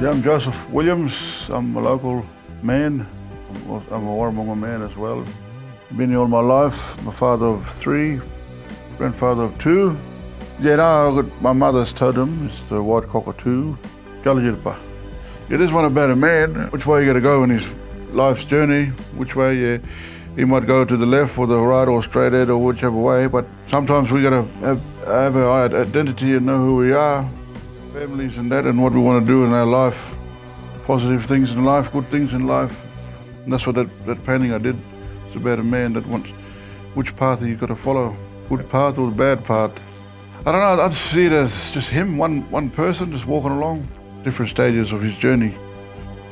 Yeah, I'm Joseph Williams. I'm a local man. I'm a Wurrumungu man as well. Been here all my life. I'm a father of three, grandfather of two. Yeah, now I've got my mother's totem. It's the white cockatoo. Jalajilpa. Yeah, there's one about a man, which way you got to go in his life's journey, which way he might go to the left or the right or straight ahead or whichever way, but sometimes we got to have our identity and know who we are, families and that, and what we want to do in our life, positive things in life, good things in life. And that's what that painting I did. It's about a man that wants which path you got to follow, good path or the bad path. I don't know, I'd see it as just him, one person just walking along, different stages of his journey.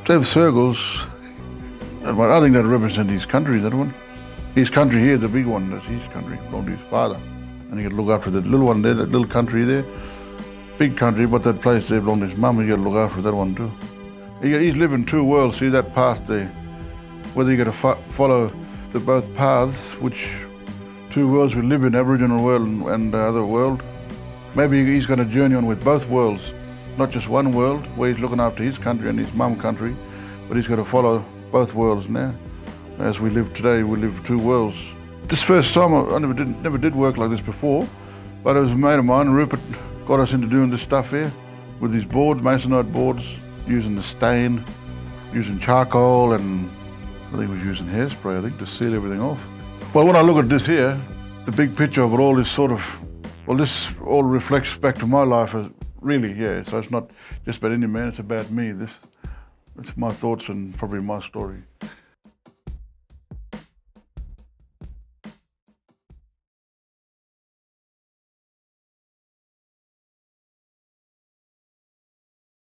They have circles. I think that represents his country, that one. His country here, the big one, that's his country, not his father. And he could look after that little one there, that little country there. Big country, but that place there belonged to his mum, he got to look after that one too. He's living two worlds, see that path there. Whether you got to follow the both paths, which two worlds we live in, Aboriginal world and the other world. Maybe he's going to journey on with both worlds, not just one world, where he's looking after his country and his mum country, but he's got to follow both worlds now. As we live today, we live two worlds. This first time, I never did work like this before, but it was a mate of mine, Rupert, got us into doing this stuff here with his board, masonite boards, using the stain, using charcoal, and I think he was using hairspray, I think, to seal everything off. Well, when I look at this here, the big picture of it all is sort of, well, this all reflects back to my life, as really, yeah. So it's not just about any man, it's about me. It's my thoughts and probably my story.